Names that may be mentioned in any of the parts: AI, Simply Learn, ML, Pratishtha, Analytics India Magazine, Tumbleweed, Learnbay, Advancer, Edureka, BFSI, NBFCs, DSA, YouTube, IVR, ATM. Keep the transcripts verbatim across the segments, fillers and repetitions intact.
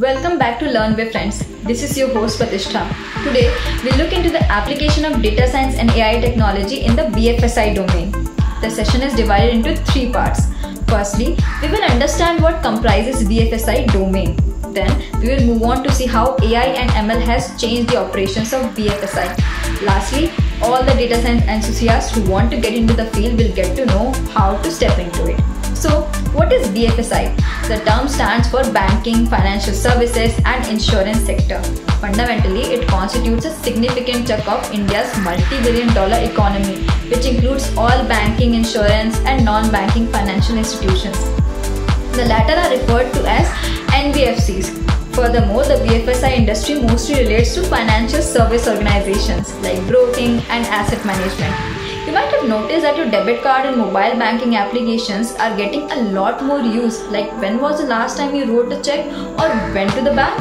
Welcome back to Learnbay friends. This is your host Pratishtha. Today we look into the application of data science and A I technology in the B F S I domain. The session is divided into three parts. Firstly, we will understand what comprises B F S I domain. Then we will move on to see how A I and M L has changed the operations of B F S I. Lastly, all the data science enthusiasts who want to get into the field will get to know how to step into it. So, what is B F S I? The term stands for banking, financial services and insurance sector. Fundamentally, it constitutes a significant chunk of India's multi-billion dollar economy, which includes all banking, insurance and non-banking financial institutions. The latter are referred to as N B F Cs. Furthermore, the B F S I industry mostly relates to financial service organizations like broking and asset management. You might have noticed that your debit card and mobile banking applications are getting a lot more use, like when was the last time you wrote a check or went to the bank?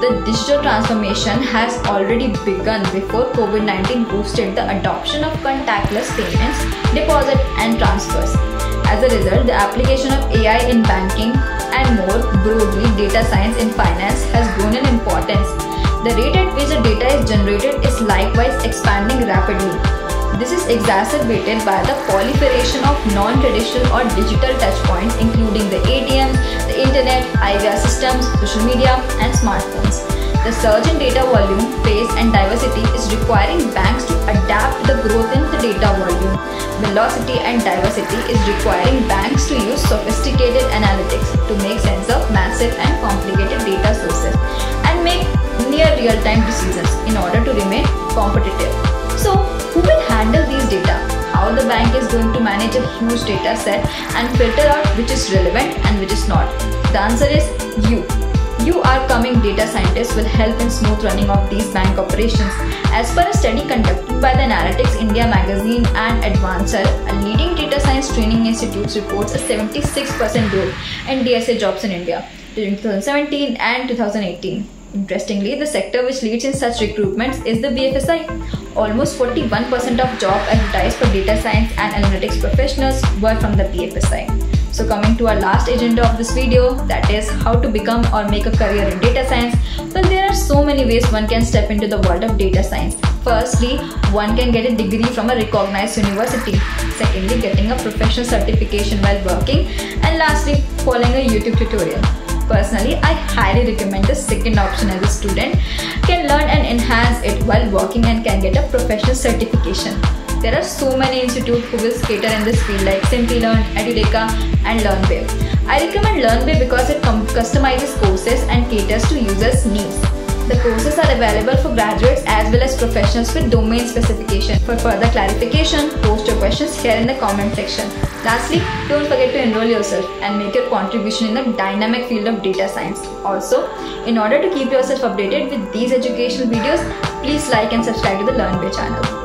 The digital transformation has already begun before COVID nineteen boosted the adoption of contactless payments, deposit and transfers. As a result, the application of A I in banking and more broadly data science in finance has grown in importance. The rate at which the data is generated is likewise expanding rapidly. This is exacerbated by the proliferation of non-traditional or digital touchpoints including the A T Ms, the internet, I V R systems, social media and smartphones. The surge in data volume, pace and diversity is requiring banks to adapt the growth in the data volume. Velocity and diversity is requiring banks to use sophisticated analytics to make sense of massive and complicated data sources and make near real-time decisions in order to remain competitive. So, who will handle these data? How the bank is going to manage a huge data set and filter out which is relevant and which is not? The answer is you. You are coming data scientists will help in smooth running of these bank operations. As per a study conducted by the Analytics India Magazine and Advancer, a leading data science training institute reports a seventy-six percent growth in D S A jobs in India during twenty seventeen and two thousand eighteen. Interestingly, the sector which leads in such recruitments is the B F S I. Almost forty-one percent of jobs advertised for data science and analytics professionals were from the B F S I. So coming to our last agenda of this video, that is how to become or make a career in data science. Well, there are so many ways one can step into the world of data science. Firstly, one can get a degree from a recognized university. Secondly, getting a professional certification while working. And lastly, following a YouTube tutorial. Personally, I highly recommend the second option as a student. Can learn and enhance it while working and can get a professional certification. There are so many institutes who will cater in this field like Simply Learn, Edureka and Learnbay. I recommend Learnbay because it customizes courses and caters to users' needs. The courses are available for graduates as well as professionals with domain specification. For further clarification, post your questions here in the comment section. Lastly, don't forget to enroll yourself and make your contribution in the dynamic field of data science. Also, in order to keep yourself updated with these educational videos, please like and subscribe to the Learnbay channel.